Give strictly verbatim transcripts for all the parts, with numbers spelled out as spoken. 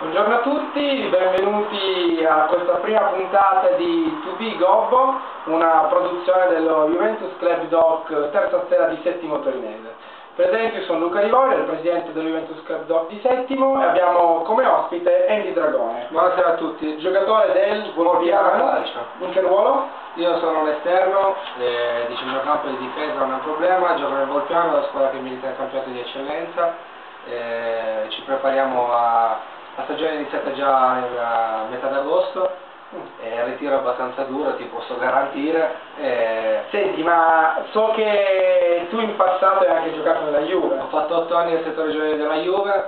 Buongiorno a tutti, benvenuti a questa prima puntata di due B Gobbo, una produzione dello Juventus Club Doc Terza Stella di Settimo Torinese. Presenti sono Luca Rivoira, il presidente dello Juventus Club Doc di Settimo, e abbiamo come ospite Andy Dragone. Buonasera a tutti, giocatore del Volpiano. In che ruolo? Io sono l'esterno, eh, diciamo campo di difesa non è un problema, gioco nel Volpiano, la squadra che milita il campionato di eccellenza, eh, ci prepariamo a... La stagione è iniziata già a metà d'agosto, è un ritiro abbastanza duro, ti posso garantire. E... Senti, ma so che tu in passato hai anche giocato nella Juve. Ho fatto otto anni nel settore giovanile della Juve.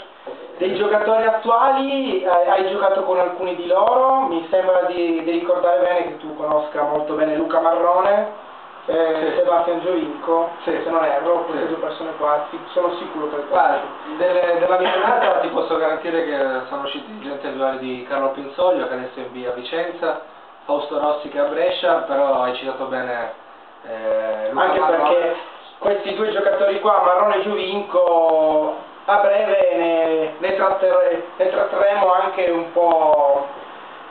Dei giocatori attuali, hai giocato con alcuni di loro, mi sembra di, di ricordare bene che tu conosca molto bene Luca Marrone. Eh, sì. Sebastian Giovinco, sì, se non erro, queste sì. Due persone qua sono sicuro che qua delle, della mia giornata ti posso garantire che sono usciti gente al livello di Carlo Pinzoglio, che adesso è in B a Vicenza, Fausto Rossi che è a Brescia, però hai citato bene eh, Luca anche Marrone. Perché questi due giocatori qua, Marrone e Giovinco, a breve ne, ne, trattere, ne tratteremo anche un po'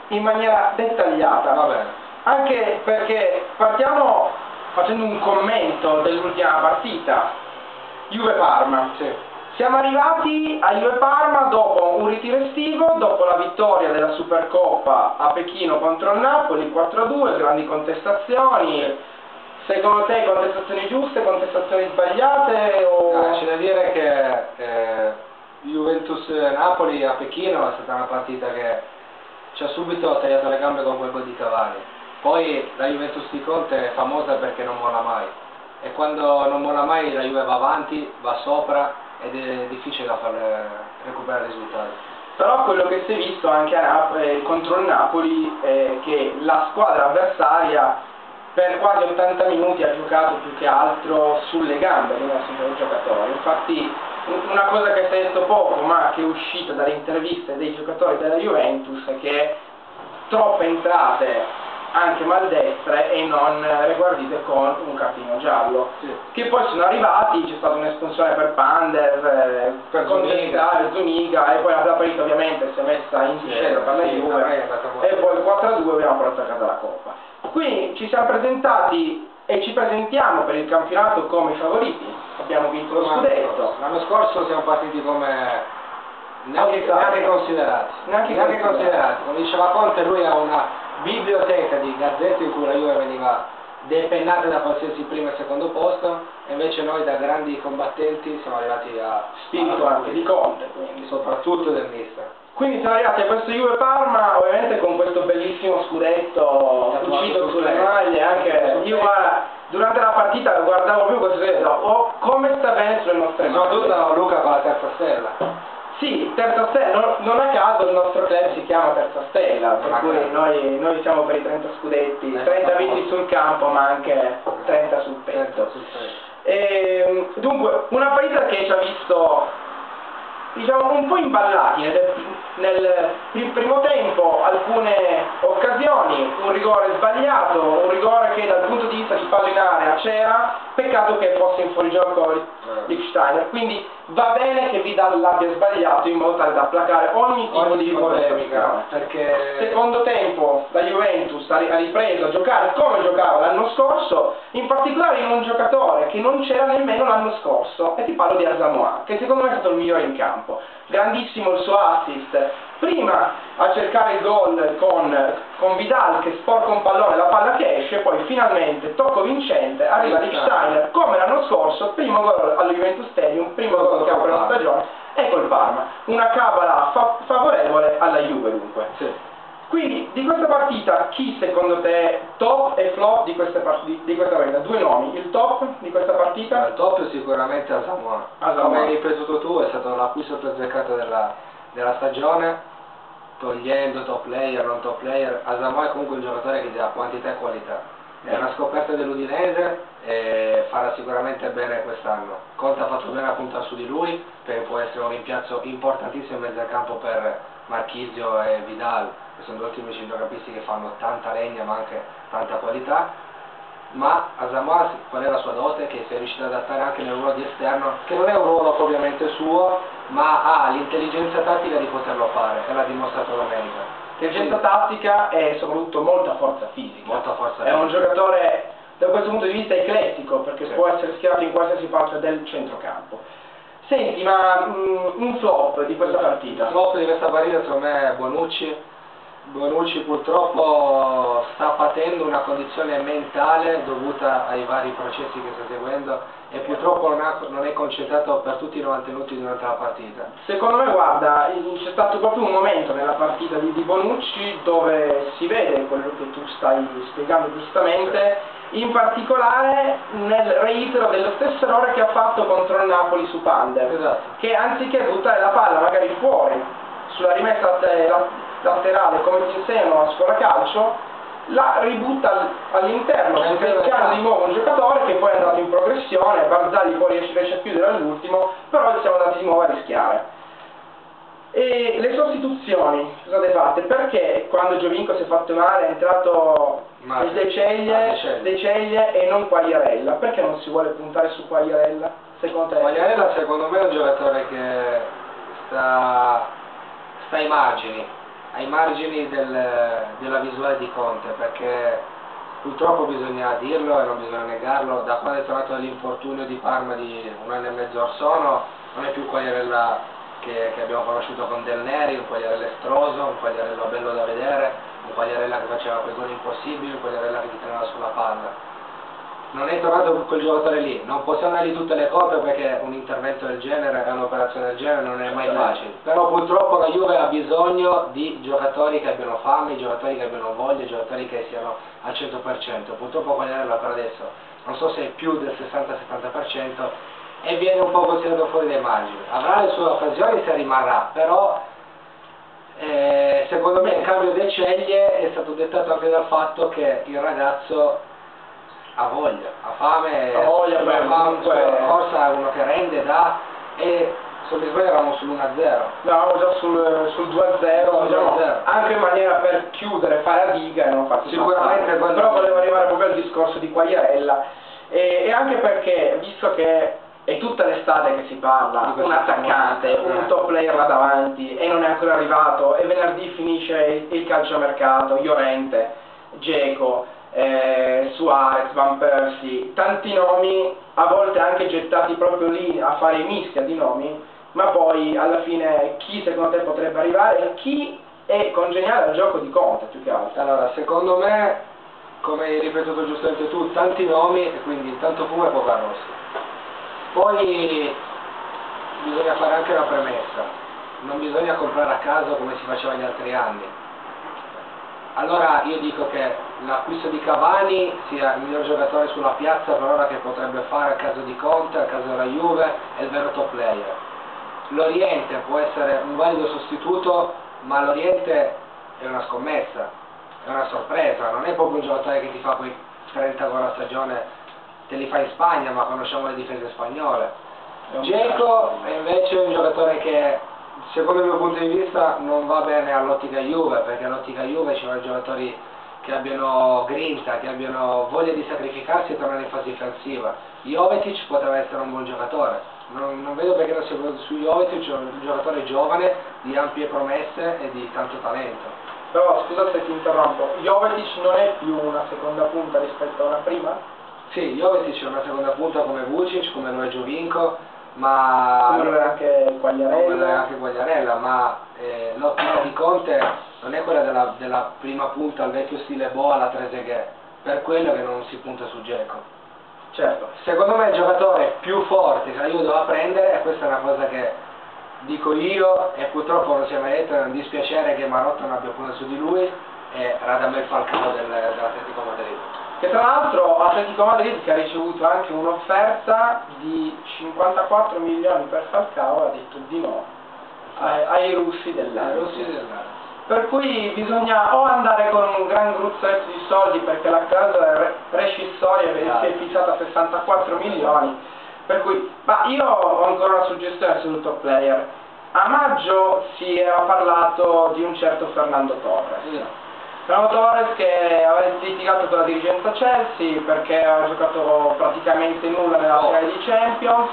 in maniera dettagliata. Va bene. Anche perché partiamo facendo un commento dell'ultima partita Juve-Parma. Sì. Siamo arrivati a Juve-Parma dopo un ritiro estivo, dopo la vittoria della Supercoppa a Pechino contro il Napoli quattro a due, grandi contestazioni. Sì. Secondo te contestazioni giuste, contestazioni sbagliate? O... Ah, c'è da dire che eh, Juventus-Napoli a Pechino è stata una partita che ci ha subito tagliato le gambe con quel gol di Cavani. Poi la Juventus di Conte è famosa perché non molla mai, e quando non molla mai la Juve va avanti, va sopra, ed è difficile da far recuperare il risultato. Però quello che si è visto anche a Nap- contro il Napoli è che la squadra avversaria per quasi ottanta minuti ha giocato più che altro sulle gambe del nostro giocatore. Infatti una cosa che si è detto poco, ma che è uscita dalle interviste dei giocatori della Juventus, è che troppe entrate anche maldestre e non riguardite con un cartino giallo. Sì. Che poi sono arrivati, c'è stata un'espulsione per Pander, per contestare Zuniga, e poi la partita ovviamente si è messa in discesa sì, per la Juve sì, e poi il quattro a due abbiamo portato a casa la Coppa. Quindi ci siamo presentati e ci presentiamo per il campionato come favoriti, abbiamo vinto lo scudetto. L'anno scorso siamo partiti come neanche, neanche considerati, neanche, neanche considerati. considerati. Come diceva Conte, lui ha una biblioteca di gazzette in cui la Juve veniva depennata da qualsiasi primo e secondo posto, e invece noi da grandi combattenti siamo arrivati a spirito anche di Conte, quindi soprattutto del mister. Quindi siamo arrivati a questo Juve Parma ovviamente con questo bellissimo scudetto uscito sulle maglie. Anche io guarda, durante la partita guardavo più questo scudetto, oh, come sta bene sulle nostre mani, soprattutto Luca con la terza stella. Sì, Terza Stella, non, non a caso il nostro club si chiama Terza Stella, per cui noi, noi siamo per i trenta scudetti, trenta vinti sul campo ma anche trenta sul petto. E, dunque, una partita che ci ha visto, diciamo, un po' imballati nel, nel primo tempo, alcune occasioni, un rigore sbagliato, un rigore che dal punto di vista di fallo in area c'era, peccato che fosse in fuorigioco Lichtsteiner, quindi va bene che Vidal l'abbia sbagliato in modo tale da placare ogni tipo, ogni tipo di polemica, perché secondo tempo la Juventus ha ripreso a giocare come giocava l'anno scorso, in particolare in un giocatore che non c'era nemmeno l'anno scorso, e ti parlo di Asamoah, che secondo me è stato il migliore in campo, grandissimo il suo assist, prima a cercare il gol con, con Vidal che sporca un pallone, la palla che esce, poi finalmente tocco vincente, arriva Lichtsteiner come l'anno scorso, primo gol allo Juventus Stadium, primo gol che apre la stagione, e col Parma, una cabala fa favorevole alla Juve dunque. Sì. Quindi di questa partita chi secondo te top e flop di questa partita? Di questa partita? Due nomi, il top di questa partita? Il top è sicuramente Asamoah. Asamoah. Come hai ripetuto tu, è stato l'acquisto più azzeccato della, della stagione, togliendo top player, non top player. Asamoah è comunque un giocatore che dà quantità e qualità. È una scoperta dell'Udinese e farà sicuramente bene quest'anno. Conte ha fatto bene a puntare su di lui, perché può essere un rimpiazzo importantissimo in mezzo al campo per Marchisio e Vidal, che sono due ottimi centrocampisti che fanno tanta legna ma anche tanta qualità. ma Asamoah, qual è la sua dote, che si è riuscito ad adattare anche nel ruolo di esterno, che non è un ruolo propriamente suo, ma ha l'intelligenza tattica di poterlo fare, e l'ha dimostrato domenica. L'intelligenza sì. tattica e soprattutto molta forza fisica. Molta forza fisica. È un giocatore, da questo punto di vista, eclettico, perché sì. può essere schierato in qualsiasi parte del centrocampo. Senti, ma mh, un flop di questa partita? Il flop di questa partita secondo me è Bonucci. Bonucci purtroppo sta patendo una condizione mentale dovuta ai vari processi che sta seguendo e purtroppo non, ha, non è concentrato per tutti i novanta minuti durante la partita. Secondo me, guarda, c'è stato proprio un momento nella partita di, di Bonucci dove si vede quello che tu stai spiegando giustamente, in particolare nel reitero dello stesso errore che ha fatto contro il Napoli su Pander, esatto. che anziché buttare la palla magari fuori sulla rimessa laterale laterale come si insegna a scuola calcio, la ributta all'interno, cercando di nuovo un giocatore che poi è andato in progressione. Barzagli poi riesce a chiudere all'ultimo, però siamo andati di nuovo a rischiare. E le sostituzioni cosa le fate? Perché quando Giovinco si è fatto male è entrato Masi. De Ceglie, De Ceglie e non Quagliarella? Perché non si vuole puntare su Quagliarella? Secondo te? Quagliarella secondo me è un giocatore che sta, sta ai margini. ai margini del, della visuale di Conte, perché purtroppo bisogna dirlo e non bisogna negarlo, da quando è tornato dall'infortunio di Parma di un anno e mezzo or sono, non è più Quagliarella che, che abbiamo conosciuto con Del Neri, un Quagliarella estroso, un Quagliarella bello da vedere, un Quagliarella che faceva quei gol impossibili, un Quagliarella che ti teneva sulla palla. Non è tornato quel giocatore lì, non possiamo dargli tutte le colpe perché un intervento del genere, un'operazione del genere non è mai facile. Però purtroppo la Juve ha bisogno di giocatori che abbiano fame, giocatori che abbiano voglia, giocatori che siano al cento per cento. Purtroppo Quagliarella per adesso, non so se è più del sessanta settanta per cento, e viene un po' considerato fuori dai margini. Avrà le sue occasioni se rimarrà, però eh, secondo me il cambio delle Ceglie è stato dettato anche dal fatto che il ragazzo ha voglia, ha fame, ha voglia, ha forza, uno che rende, dà, e se non mi sbaglio eravamo sull'uno a zero. No, eravamo già sul, sul due a zero, diciamo, anche in maniera per chiudere, fare la riga e non farsi sicuramente, male. Però volevo arrivare proprio al discorso di Quagliarella, e, e anche perché, visto che è tutta l'estate che si parla, un attaccante, eh. un top player là davanti, e non è ancora arrivato, e venerdì finisce il, il calciomercato, Llorente, Dzeko, Eh, Suarez, Van Persie, tanti nomi, a volte anche gettati proprio lì a fare mischia di nomi, ma poi alla fine chi secondo te potrebbe arrivare e chi è congeniale al gioco di Conte più che altro? Allora, secondo me, come hai ripetuto giustamente tu, tanti nomi e quindi tanto fumo e poca rossa. Poi bisogna fare anche una premessa, non bisogna comprare a caso come si faceva gli altri anni. Allora io dico che l'acquisto di Cavani sia il miglior giocatore sulla piazza per ora che potrebbe fare al caso di Conte, al caso della Juve, è il vero top player. L'Oriente può essere un valido sostituto, ma l'Oriente è una scommessa, è una sorpresa, non è proprio un giocatore che ti fa quei trenta gol a stagione, te li fa in Spagna, ma conosciamo le difese spagnole. Dzeko è invece un giocatore che, secondo il mio punto di vista, non va bene all'ottica Juve, perché all'ottica Juve ci vogliono giocatori che abbiano grinta, che abbiano voglia di sacrificarsi e tornare in fase difensiva. Jovetic poteva essere un buon giocatore, non, non vedo perché non sia venuto su Jovetic, un giocatore giovane, di ampie promesse e di tanto talento. Però scusa se ti interrompo, Jovetic non è più una seconda punta rispetto a una prima? Sì, Jovetic è una seconda punta come Vucic, come lo è Giovinco, ma non è anche Quagliarella, anche Quagliarella ma eh, l'ottica di Conte non è quella della, della prima punta al vecchio stile Boa alla Trezeguet, per quello che non si punta su Dzeko. Certo, secondo me il giocatore più forte che la Juve doveva prendere, e questa è una cosa che dico io e purtroppo non si è mai detto, è un dispiacere che Marotta non abbia puntato su di lui, è Radamel Falcao del, dell'Atletico Madrid, che tra l'altro Atletico Madrid che ha ricevuto anche un'offerta di cinquantaquattro milioni per Falcao ha detto di no ai, ai russi dell'Euro. Per cui bisogna o andare con un gran gruzzoletto di soldi perché la clausola rescissoria si è fissata a sessantaquattro milioni, per cui, ma io ho ancora una suggestione sul top player. A maggio si era parlato di un certo Fernando Torres. Fernando Torres, che aveva litigato con la dirigenza Chelsea perché aveva giocato praticamente nulla nella finale di Champions.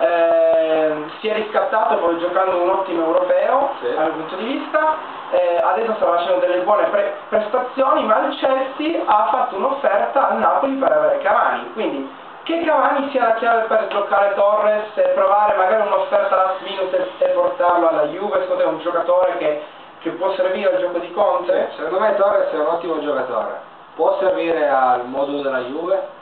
Eh, si è riscattato poi giocando un ottimo europeo, sì, dal punto di vista, eh, adesso sta facendo delle buone pre prestazioni, ma il Chelsea ha fatto un'offerta a Napoli per avere Cavani, quindi che Cavani sia la chiave per giocare Torres e provare magari un'offerta alla Svinus e, e portarlo alla Juve, secondo te è un giocatore che, che può servire al gioco di Conte? Sì, secondo me Torres è un ottimo giocatore, può servire al modulo della Juve.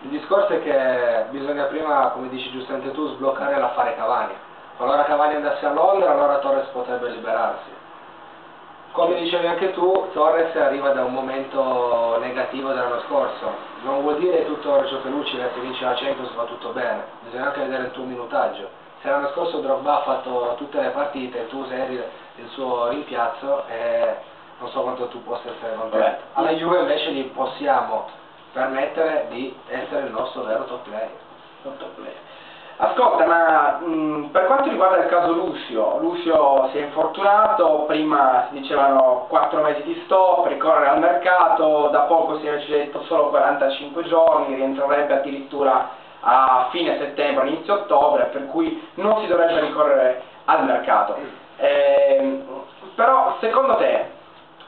Il discorso è che bisogna prima, come dici giustamente tu, sbloccare l'affare Cavani. Allora Cavani andasse a Londra, allora Torres potrebbe liberarsi. Come dicevi anche tu, Torres arriva da un momento negativo dell'anno scorso. Non vuol dire che tutto Orcio Pelucci, che se vince la Champions va tutto bene. Bisogna anche vedere il tuo minutaggio. Se l'anno scorso Drogba ha fatto tutte le partite, tu sei il suo rimpiazzo e non so quanto tu possa essere contento. Alla Juve invece gli possiamo permettere di essere il nostro vero top player. Top player. Ascolta, ma mh, per quanto riguarda il caso Lucio, Lucio si è infortunato, prima si dicevano quattro mesi di stop, ricorrere al mercato, da poco si è invece detto solo quarantacinque giorni, rientrerebbe addirittura a fine settembre, inizio ottobre, per cui non si dovrebbe ricorrere al mercato. Eh, però secondo te,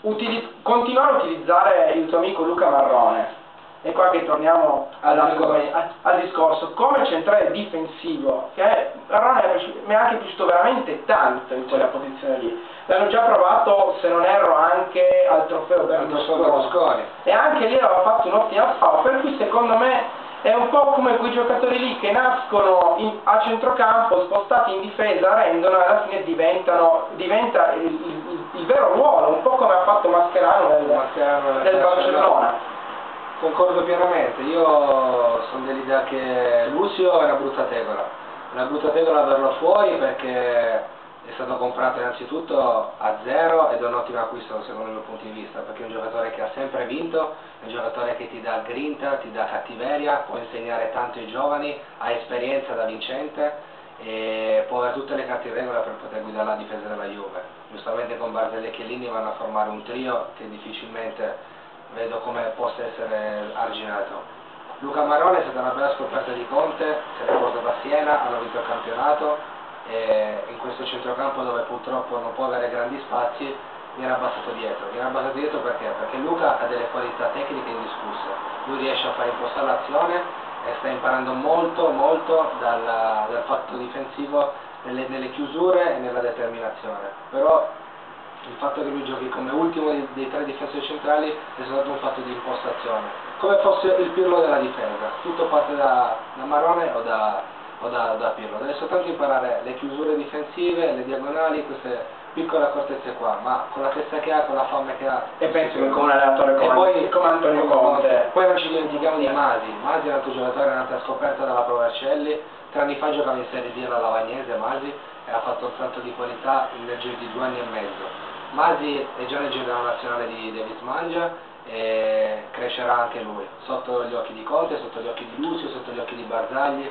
continuare a utilizzare il tuo amico Luca Marrone, e qua che torniamo al, al, al discorso, come centrale difensivo, che mi è anche piaciuto veramente tanto in quella posizione lì, l'hanno già provato, se non erro, anche al trofeo Berlusconi, e anche lì aveva fatto un'ottima fava, per cui secondo me è un po' come quei giocatori lì che nascono in, a centrocampo, spostati in difesa, rendono e alla fine diventano, diventa il, il, il vero ruolo, un po' come ha fatto Mascherano del, Mascherano del, del Barcellona. Concordo pienamente, io sono dell'idea che Lucio è una brutta tegola, una brutta tegola averlo fuori perché è stato comprato innanzitutto a zero ed è un ottimo acquisto secondo il mio punto di vista, perché è un giocatore che ha sempre vinto, è un giocatore che ti dà grinta, ti dà cattiveria, può insegnare tanto ai giovani, ha esperienza da vincente e può avere tutte le carte in regola per poter guidare la difesa della Juve. Giustamente con Barzagli e Chiellini vanno a formare un trio che difficilmente vedo come possa essere arginato. Luca Marrone è stata una bella scoperta di Conte, se l'è portata a Siena, hanno vinto il campionato e in questo centrocampo dove purtroppo non può avere grandi spazi viene abbassato dietro. Viene abbassato dietro perché? Perché Luca ha delle qualità tecniche indiscusse, lui riesce a fare impostare l'azione e sta imparando molto molto dal, dal fatto difensivo nelle, nelle chiusure e nella determinazione. Però il fatto che lui giochi come ultimo dei, dei tre difensori centrali è stato un fatto di impostazione, come fosse il Pirlo della difesa, tutto parte da, da Marrone o da, o da, da Pirlo, deve soltanto imparare le chiusure difensive, le diagonali, queste piccole accortezze qua, ma con la testa che ha, con la fame che ha. E penso che con un allenatore come, poi, come Antonio Conte. Poi non ci dimentichiamo di Masi, Masi è un altro giocatore, è un'altra scoperta dalla Provercelli, tre anni fa giocava in Serie D alla Lavagnese Masi e ha fatto un salto di qualità nel giro di due anni e mezzo. Masi è già nel giro della nazionale di Davis Mangia e crescerà anche lui, sotto gli occhi di Conte, sotto gli occhi di Lucio, sotto gli occhi di Barzagli.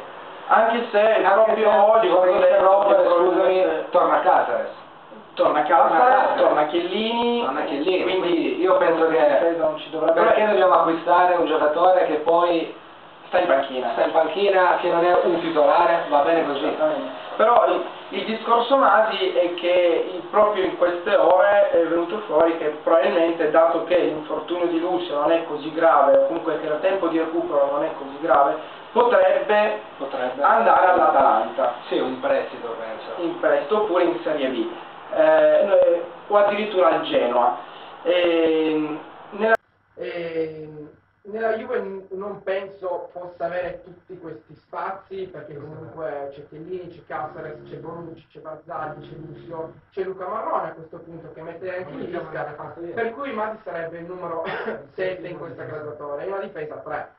Anche se proprio oggi, scusami, torna a Casares. Torna a Casares, torna a Chiellini. Torna a Chiellini, quindi io penso che non ci dovrebbe essere. Perché dobbiamo acquistare un giocatore che poi sta in panchina? Sta in panchina, che non è un titolare, va bene così. Però il, il discorso Masi è che proprio in queste ore è venuto fuori che probabilmente, dato che l'infortunio di Lucio non è così grave, o comunque che il tempo di recupero non è così grave, potrebbe, potrebbe andare all'Atalanta. Sì, un prestito penso. In prestito oppure in Serie B, eh, o addirittura al Genoa. E, nella... E... Nella Juve non penso possa avere tutti questi spazi, perché comunque c'è Chiellini, c'è Casares, c'è Bonucci, c'è Barzagli, c'è Lucio, c'è Luca Marrone a questo punto che mette anche in lista, per cui Masi sarebbe il numero sette in questa graduatoria, è una difesa tre.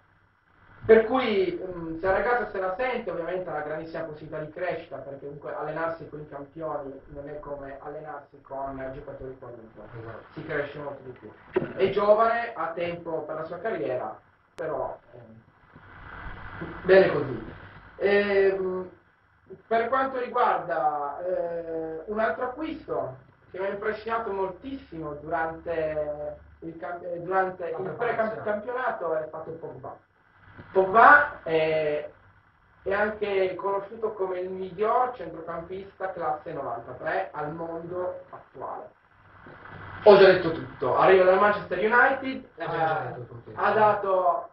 Per cui mh, se il ragazzo se la sente, ovviamente ha una grandissima possibilità di crescita, perché comunque allenarsi con i campioni non è come allenarsi con giocatori qualunque, esatto, si cresce molto di più. È giovane, ha tempo per la sua carriera, però eh, bene così. E, per quanto riguarda eh, un altro acquisto che mi ha impressionato moltissimo durante il camp- durante il precampionato è fatto Pogba. Pogba è, è anche conosciuto come il miglior centrocampista classe novantatré al mondo attuale. Ho già detto tutto. Arriva dal Manchester United, ha, ha dato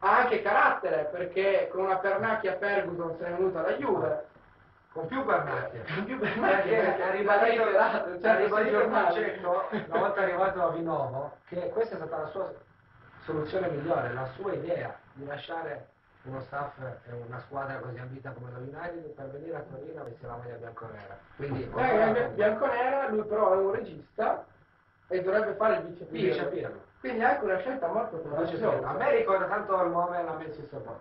ha anche carattere, perché con una pernacchia Ferguson se n'è venuta alla Juve. Con più pernacchia. Con più pernacchia, perché ha ribadito il concetto, una volta arrivato a Vinovo, che questa è stata la sua soluzione migliore, la sua idea di lasciare uno staff e una squadra così ambita come la United per venire a Torino a vestire la maglia bianconera. Quindi eh, bianconera, lui però è un regista e dovrebbe fare il vice Pirlo. Vice Pirlo. Quindi è anche una scelta molto coraggiosa. A me ricorda tanto il nome e la Manchester United.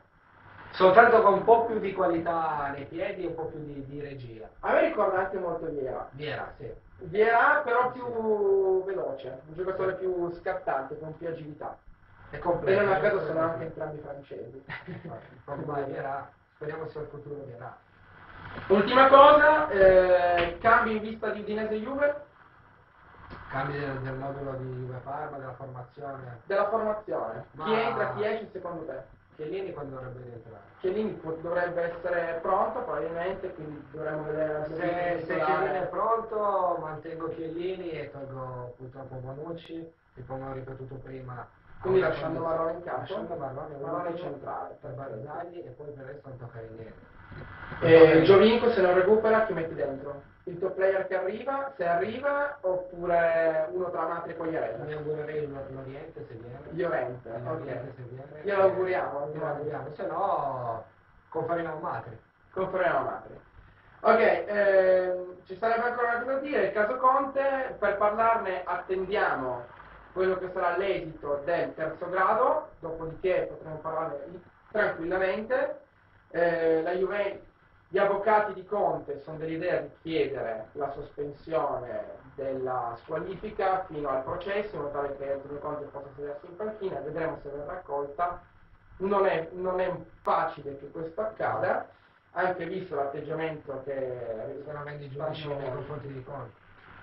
Soltanto con un po' più di qualità nei piedi e un po' più di, di regia. A me ricorda anche molto Vieira. Vieira, sì. Vieira però più sì. veloce, un giocatore sì. più scattante, con più agilità. E non a caso sono anche entrambi francesi. Ormai Vieira, speriamo sia il futuro Vieira. Ultima cosa, eh, cambi in vista di Udinese e Juve. Cambi del, del modulo di Juve Parma, della formazione. Della formazione. Ma... Chi entra, chi esce secondo te? Chiellini quando dovrebbe rientrare? Chiellini dovrebbe essere pronto probabilmente, quindi dovremmo vedere se, se Chiellini è pronto. Mantengo Chiellini e tolgo purtroppo Bonucci, che come ho ripetuto prima, quindi lasciando Marrone in campo, lasciando Marrone, Marrone centrale per Barzagli e poi per il resto non toccare niente. Giovinco se non recupera chi metti dentro? Il top player che arriva, se arriva, oppure uno tra Matri e Quagliarella? Mi augurerei l'Oriente se viene. Llorente, L'Oriente se viene. Glielo auguriamo, glielo auguriamo, se no confermiamo Matri. Confermiamo Matri. Ok, eh, ci sarebbe ancora una cosa da dire, il caso Conte, per parlarne attendiamo quello che sarà l'esito del terzo grado, dopodiché potremo parlarne tranquillamente. Eh, la Juventus... Gli avvocati di Conte sono dell'idea di chiedere la sospensione della squalifica fino al processo, in modo tale che Antonio Conte possa sedersi in panchina, vedremo se verrà accolta. Non è, non è facile che questo accada, anche visto l'atteggiamento che veramente giudice nei confronti di Conte.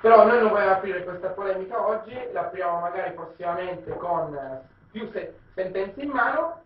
Però noi non vogliamo aprire questa polemica oggi, la apriamo magari prossimamente con più se- sentenze in mano.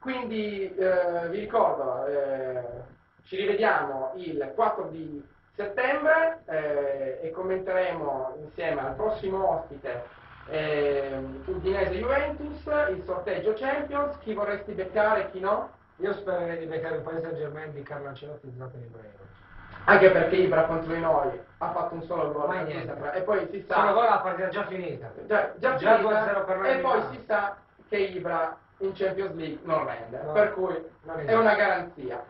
Quindi eh, vi ricordo... Eh, Ci rivediamo il quattro di settembre eh, e commenteremo insieme al prossimo ospite eh, Udinese Juventus, il sorteggio Champions, chi vorresti beccare e chi no? Io spererei di beccare il Paris Saint-Germain di Carlo Ancelotti e Zlatan Ibrahimović. Anche perché Ibra contro di noi ha fatto un solo gol e poi si sa... Solo gol la partita già finita. Già, già, già finita per e poi si sa che Ibra in Champions League non rende, no, per cui è una garanzia.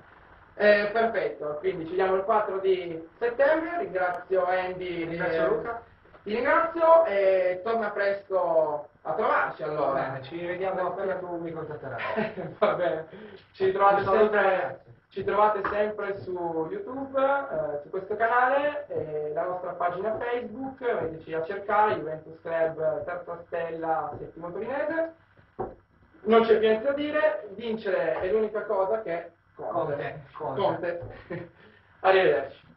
Eh, perfetto, quindi ci vediamo il quattro di settembre, ringrazio Andy, ringrazio eh, Luca, ti ringrazio e torna presto a trovarci allora. Va bene, ci rivediamo appena tu mi contatterai. Va bene, ci trovate, sempre, ci trovate sempre su YouTube, eh, su questo canale, eh, la nostra pagina Facebook, veniteci a cercare, Juventus Club Terza Stella Settimo Torinese. Non c'è più niente da dire, vincere è l'unica cosa che... Conte, Conte. Conte. Arrivederci.